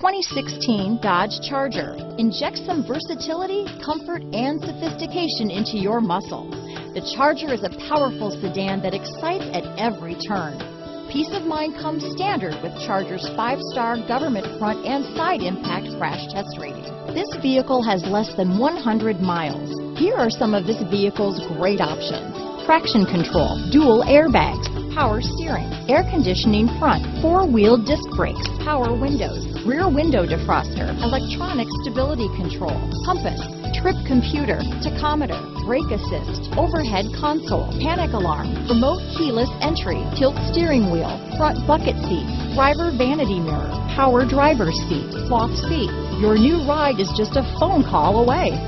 2016 Dodge Charger. Inject some versatility, comfort, and sophistication into your muscle. The Charger is a powerful sedan that excites at every turn. Peace of mind comes standard with Charger's 5-star government front and side impact crash test rating. This vehicle has less than 100 miles. Here are some of this vehicle's great options: traction control, dual airbags, power steering, air conditioning front, 4-wheel disc brakes, power windows, rear window defroster, electronic stability control, compass, trip computer, tachometer, brake assist, overhead console, panic alarm, remote keyless entry, tilt steering wheel, front bucket seats, driver vanity mirror, power driver's seat, cloth seats. Your new ride is just a phone call away.